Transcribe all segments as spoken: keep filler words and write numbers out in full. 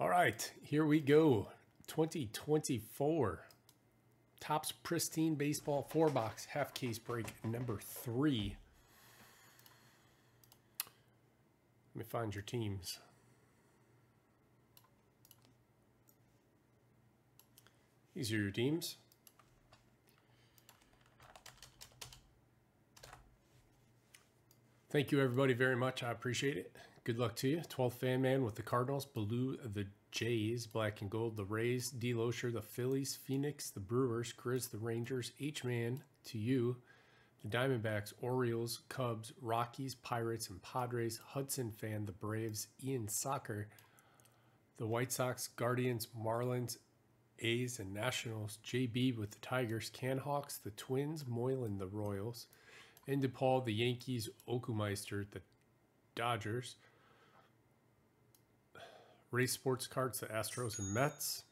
All right, here we go. twenty twenty-four Topps Pristine Baseball four box half case break number three. Let me find your teams. These are your teams. Thank you everybody very much. I appreciate it. Good luck to you. twelfth fan man with the Cardinals, blue the Jays, black and gold the Rays, D. Loescher the Phillies, Phoenix the Brewers, Grizz the Rangers, H-Man to you, the Diamondbacks, Orioles, Cubs, Rockies, Pirates, and Padres, Hudson fan the Braves, Ian Soccer, the White Sox, Guardians, Marlins, A's, and Nationals, J B with the Tigers, Canhawks the Twins, Moylan the Royals, and DePaul the Yankees, Okumeister the Dodgers, Race Sports Cards the Astros and Mets,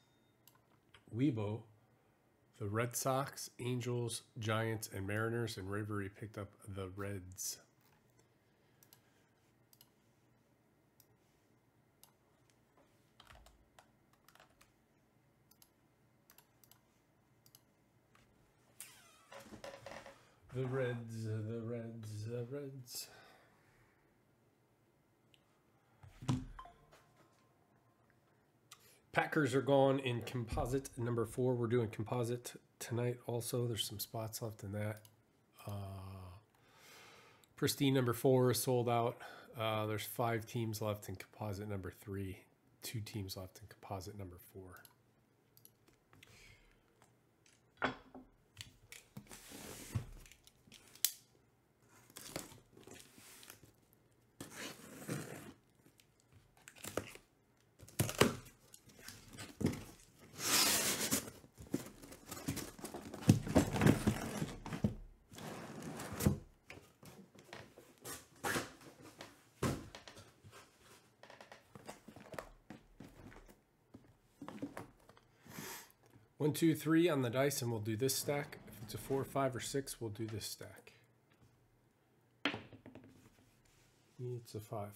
Weibo the Red Sox, Angels, Giants, and Mariners, and Ravery picked up the Reds. The Reds, the Reds, the Reds. Packers are gone in composite number four. We're doing composite tonight also. There's some spots left in that. Uh, Pristine number four is sold out. Uh, there's five teams left in composite number three. Two teams left in composite number four. One, two, three on the dice, and we'll do this stack. If it's a four, five, or six, we'll do this stack. It's a five.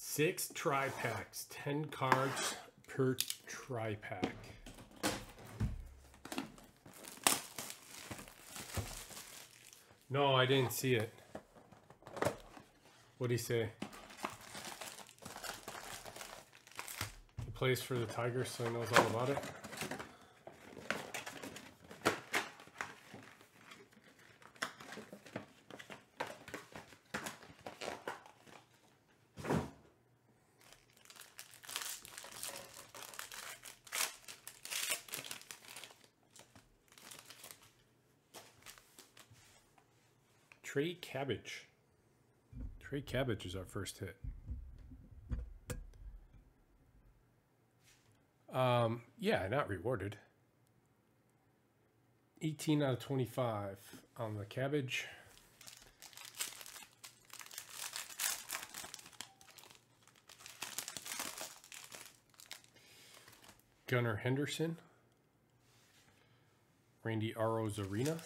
Six tri-packs, ten cards per tri-pack. No, I didn't see it. What'd he say? He plays for the Tigers, so he knows all about it. Trey Cabbage. Trey Cabbage is our first hit. Um, yeah, not rewarded. eighteen out of twenty-five on the Cabbage. Gunnar Henderson. Randy Arozarena.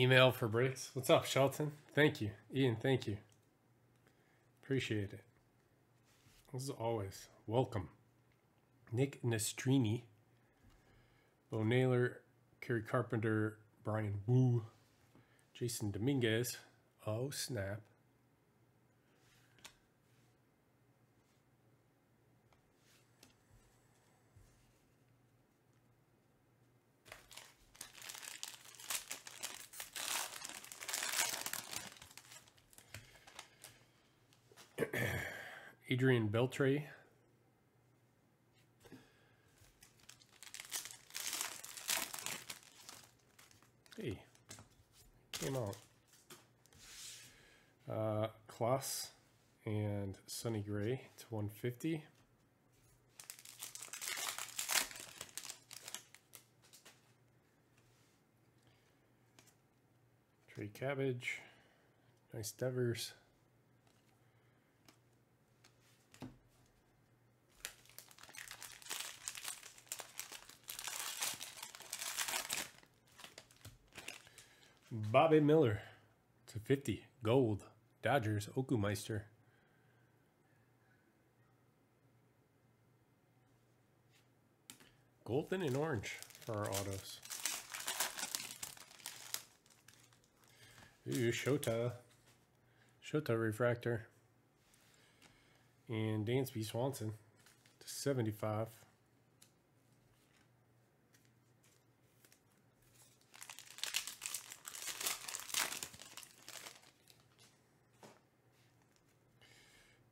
Email for breaks. What's up, Shelton? Thank you. Ian, thank you. Appreciate it. As always, welcome. Nick Nastrini, Bo Naylor, Kerry Carpenter, Brian Wu, Jason Dominguez. Oh, snap. Adrian Beltre, hey, came out. Uh, Klaus, and Sunny Gray to one fifty. Trey Cabbage, nice Devers. Bobby Miller to fifty, gold, Dodgers, Okumeister. Golden and orange for our autos. Ooh, Shota. Shota refractor. And Dansby Swanson to seventy-five.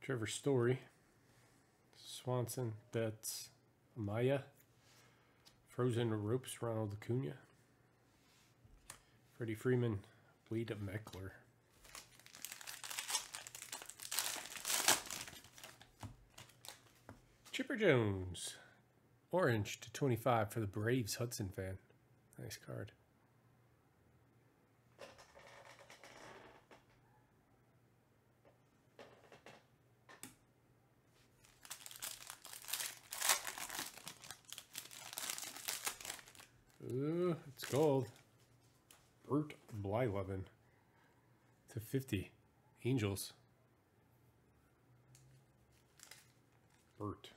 Trevor Story, Swanson, Betts, Amaya, Frozen Ropes, Ronald Acuna, Freddie Freeman, Wade Mekler. Chipper Jones, orange to twenty-five for the Braves, Hudson fan. Nice card. Ooh, it's gold. Bert Blyleven to fifty. Angels. Bert.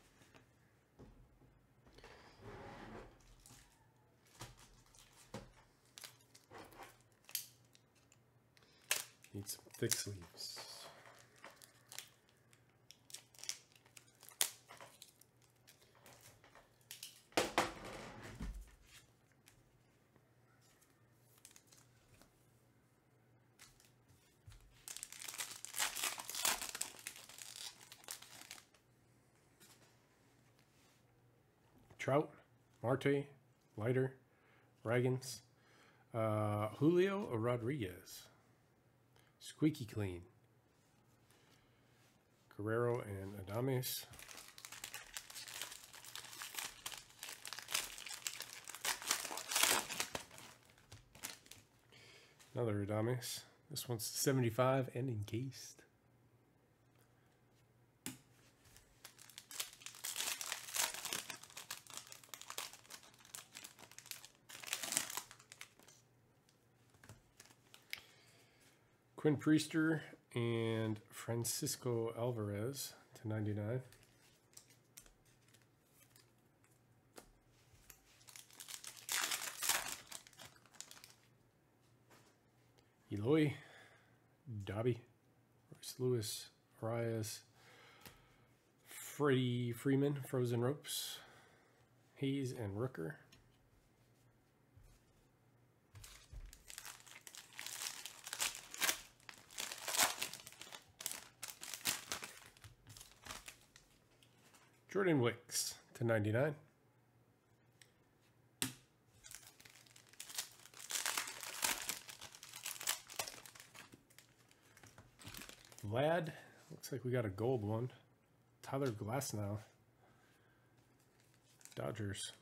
Need some thick sleeves. Trout, Marte, Leiter, Raggins, uh, Julio Rodriguez, squeaky clean, Guerrero and Adames, another Adames, this one's seventy-five and encased. Quinn Priester and Francisco Alvarez to ninety-nine. Eloy, Dobby, Royce Lewis, Arias, Freddie Freeman, Frozen Ropes, Hayes and Rooker. Jordan Wicks to ninety-nine. Vlad, looks like we got a gold one. Tyler Glasnow, Dodgers.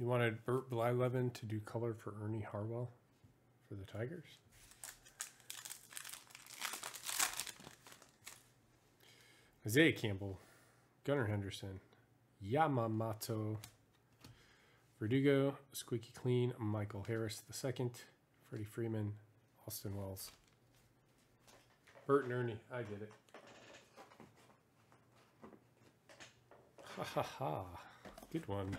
You wanted Bert Blyleven to do color for Ernie Harwell for the Tigers? Isaiah Campbell, Gunnar Henderson, Yamamoto, Verdugo, squeaky clean, Michael Harris the second, Freddie Freeman, Austin Wells. Bert and Ernie, I get it. Ha ha ha, good one.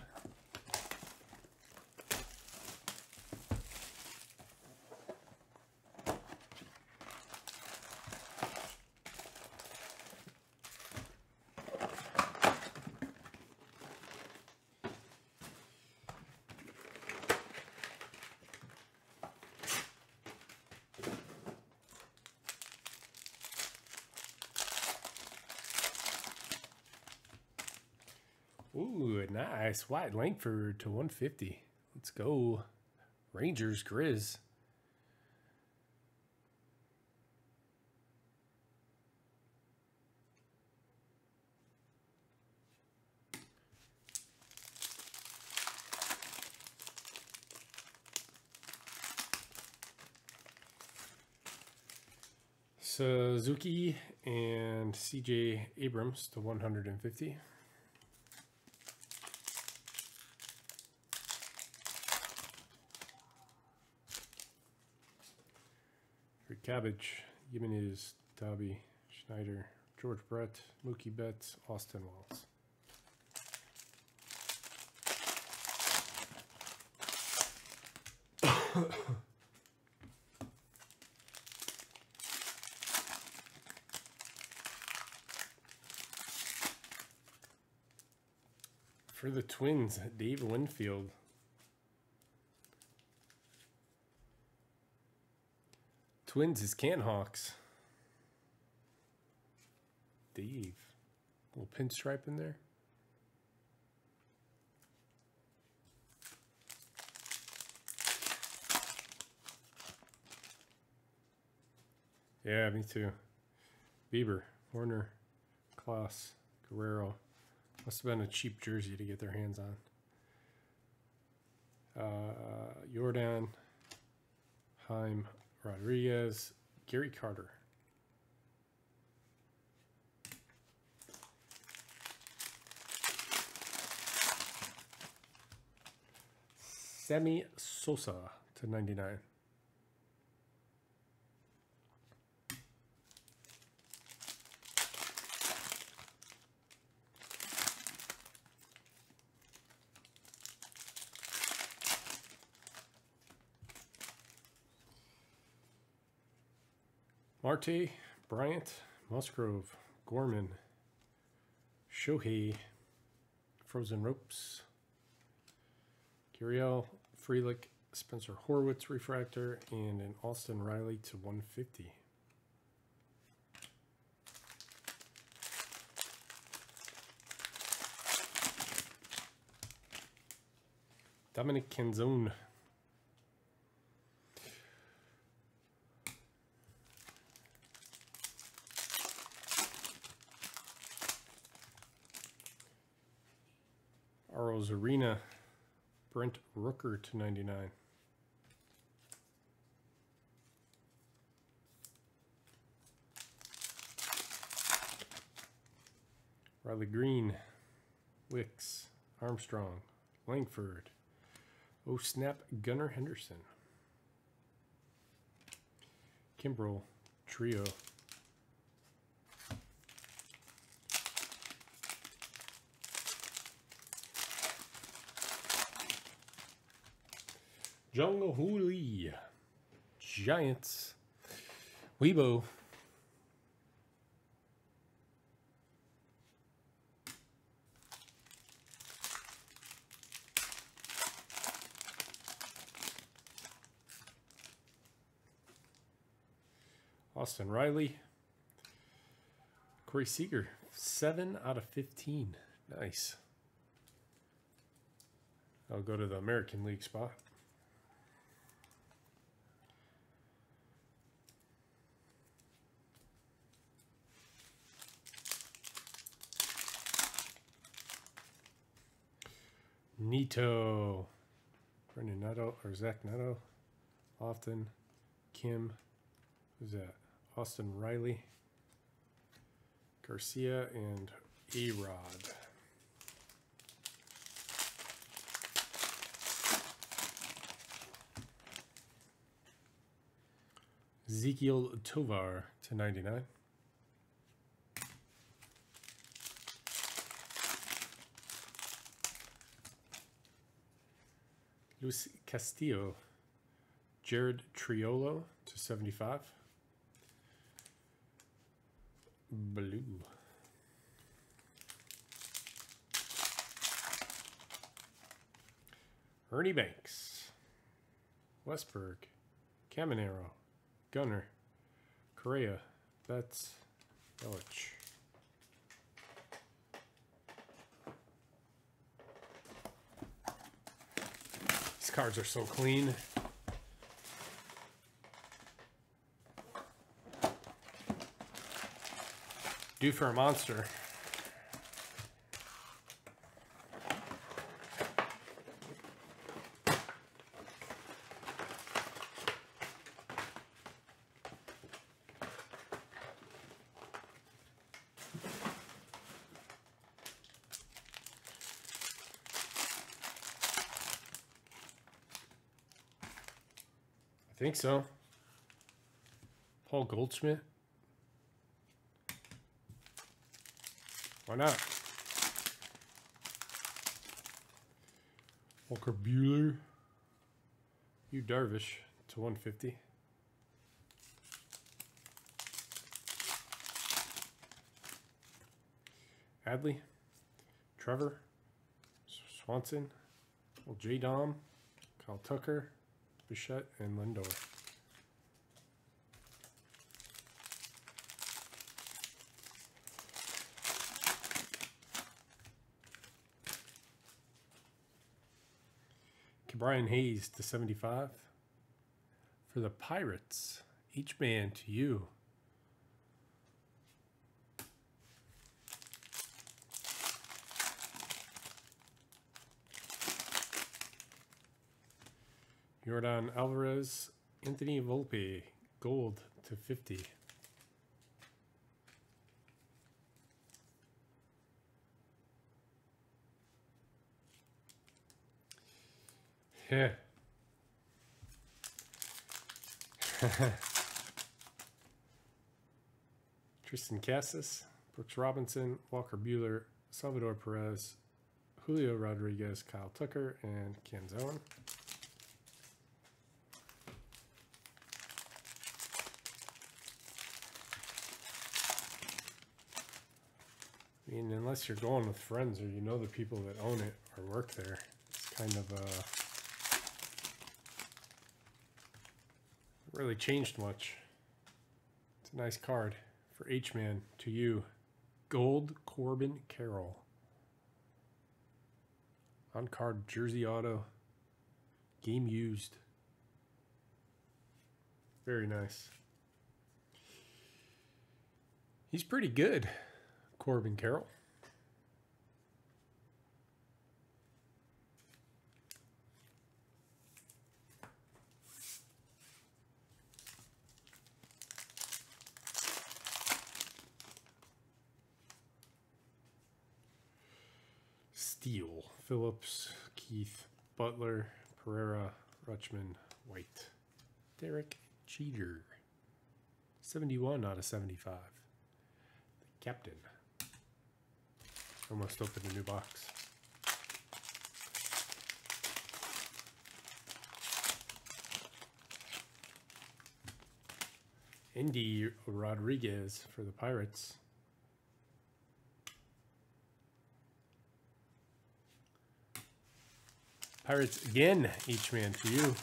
Ooh, nice. White Langford to one fifty. Let's go. Rangers, Grizz. Suzuki and C J Abrams to one hundred fifty. Trey Cabbage, Jimenez, Dobby, Schneider, George Brett, Mookie Betts, Austin Wells. For the Twins, Dave Winfield. Twins is Canhawks. Dave. Little pinstripe in there. Yeah, me too. Bieber, Horner, Klaus, Guerrero. Must have been a cheap jersey to get their hands on. Uh, Jordan, Haim, Rodriguez, Gary Carter. Sammy Sosa to ninety-nine. Marte, Bryant, Musgrove, Gorman, Shohei, Frozen Ropes, Gurriel, Frelick, Spencer Horwitz refractor, and an Austin Riley to one fifty. Dominic Canzone. Arozarena, Brent Rooker to ninety-nine. Riley Green, Wicks, Armstrong, Langford. Oh snap, Gunnar Henderson. Kimbrel, Trio. Jungle Hooli, Giants, Weibo, Austin Riley, Corey Seager, seven out of fifteen. Nice. I'll go to the American League spot. Neto, Brendan Neto, or Zach Neto, Lofton, Kim, who's that? Austin Riley, Garcia, and A-Rod. Ezekiel Tovar to ninety-nine. Luis Castillo, Jared Triolo to seventy-five. Blue. Ernie Banks, Westberg, Caminero, Gunner, Correa, Betts, Yelich. Cards are so clean. Due for a monster. think so. Paul Goldschmidt. Why not? Walker Buehler. Yu Darvish to one fifty. Adley. Trevor. Swanson. J. Dom. Kyle Tucker. Bichette and Lindor. Brian Hayes to seventy-five. For the Pirates, each man to you. Jordan Alvarez, Anthony Volpe, gold to fifty. Yeah. Tristan Casas, Brooks Robinson, Walker Buehler, Salvador Perez, Julio Rodriguez, Kyle Tucker, and Cam Zowen. I mean, unless you're going with friends or you know the people that own it or work there, it's kind of a... Uh, really changed much. It's a nice card for H-Man to you. Gold Corbin Carroll. On card jersey auto. Game used. Very nice. He's pretty good, Corbin Carroll. Steele, Phillips, Keith, Butler, Pereira, Rutschman, White, Derek Jeter, seventy-one out of seventy-five, the captain. Almost opened a new box. Indy Rodriguez for the Pirates. Pirates again, each man to you.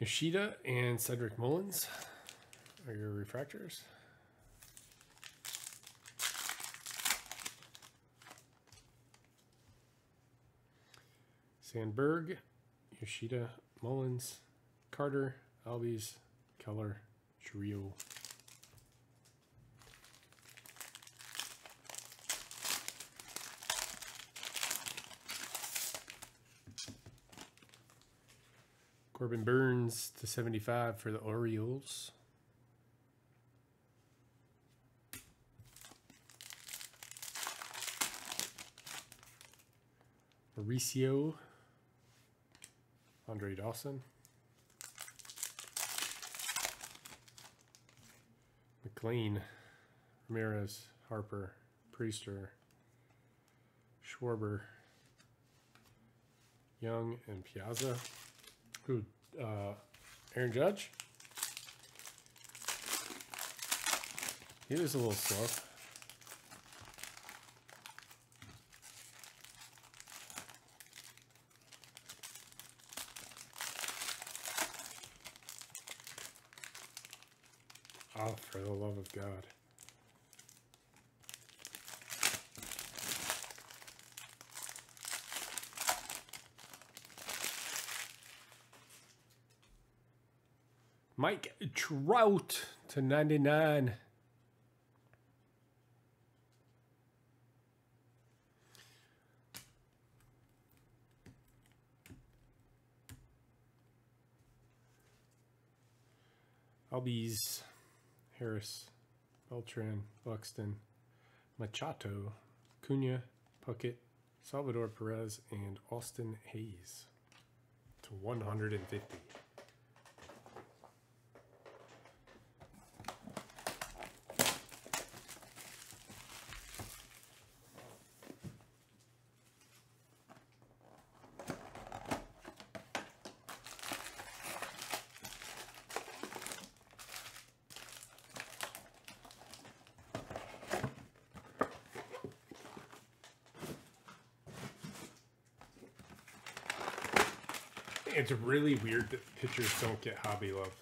Yoshida and Cedric Mullins are your refractors. Sandberg, Yoshida, Mullins, Carter, Albies, Keller, Trio. Corbin Burns to seventy-five for the Orioles. Mauricio, Andre Dawson. McLean, Ramirez, Harper, Priester, Schwarber, Young, and Piazza. Who, uh, Aaron Judge. He was a little slow. Oh, for the love of God. Mike Trout to ninety-nine. Albies, Harris, Beltran, Buxton, Machado, Cunha, Puckett, Salvador Perez and Austin Hayes to one hundred fifty. It's really weird that pitchers don't get hobby love.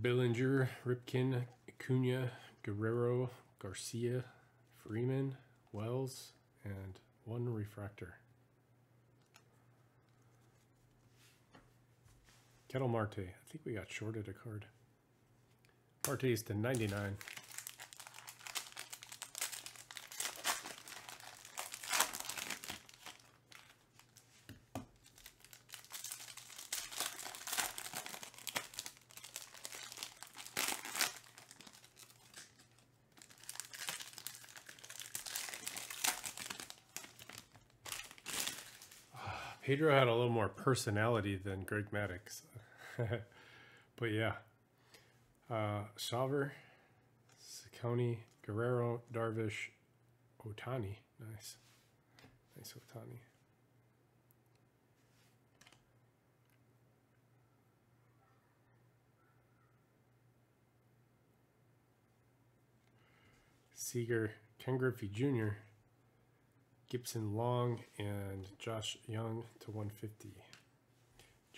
Billinger, Ripken, Acuna, Guerrero, Garcia, Freeman, Wells, and one refractor. Kettle Marte. I think we got shorted a card. Marte is to ninety-nine. Pedro had a little more personality than Greg Maddux. But yeah. Uh, Shaver, Ciccone, Guerrero, Darvish, Otani. Nice. Nice Otani. Seager, Ken Griffey Junior, Gibson Long, and Josh Jung to one fifty.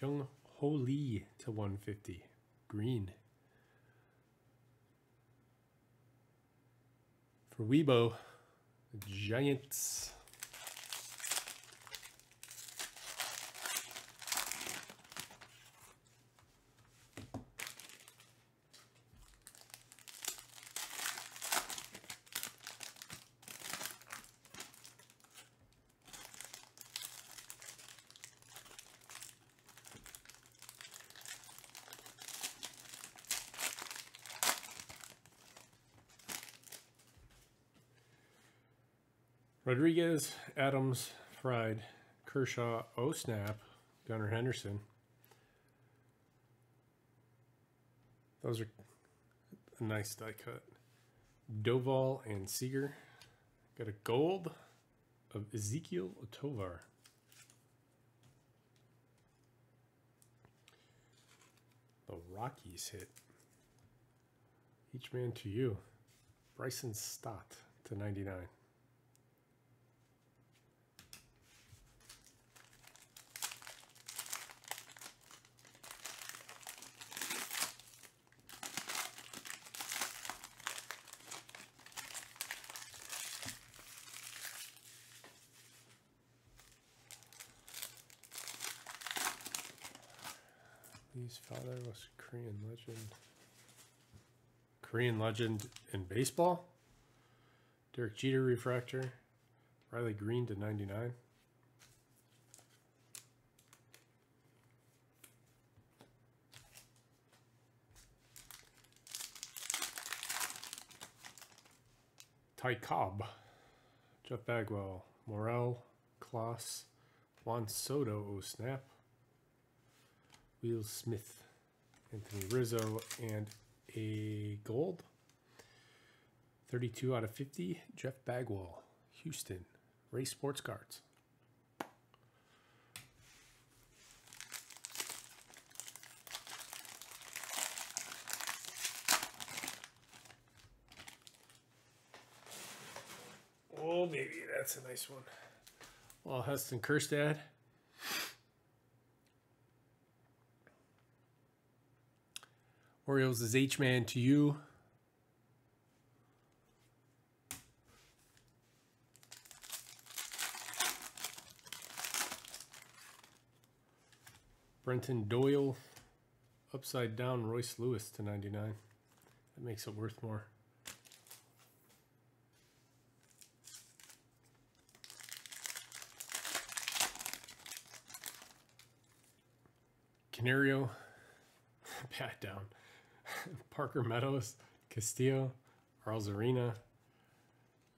Jung Ho Lee to one fifty. Green. For Weibo, Giants. Rodriguez, Adames, Fried, Kershaw, O Snap, Gunnar Henderson. Those are a nice die cut. Doval and Seager. Got a gold of Ezekiel Tovar. The Rockies hit. Each man to you. Bryson Stott to ninety-nine. His father was a Korean legend. Korean legend in baseball? Derek Jeter refractor. Riley Green to ninety-nine. Ty Cobb. Jeff Bagwell. Morel. Klaus. Juan Soto. Oh, snap. Will Smith, Anthony Rizzo, and a gold. thirty-two out of fifty, Jeff Bagwell, Houston, Race Sports Cards. Oh, baby, that's a nice one. Well, Heston Kerstad. Orioles is H-Man to you. Brenton Doyle, upside down Royce Lewis to ninety-nine. That makes it worth more. Canario, pat down. Parker Meadows, Castillo, Arozarena,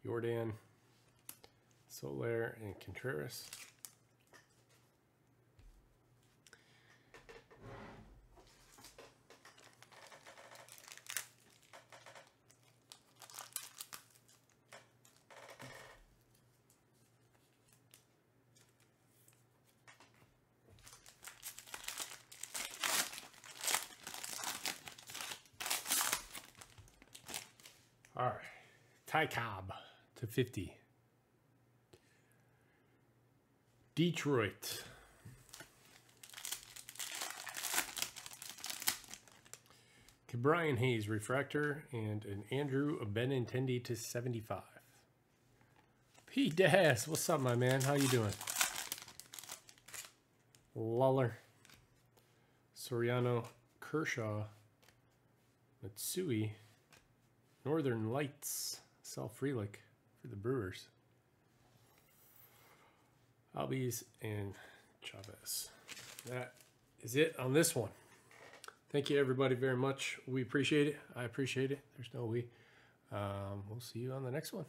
Jordan, Soler, and Contreras. All right, Ty Cobb to fifty. Detroit. Ke'Bryan Hayes refractor and an Andrew Benintendi to seventy-five. P. Daz, what's up, my man? How you doing? Lawler, Soriano, Kershaw, Matsui. Northern Lights, Sal Frelick for the Brewers. Albies and Chavez. That is it on this one. Thank you, everybody, very much. We appreciate it. I appreciate it. There's no we. Um, we'll see you on the next one.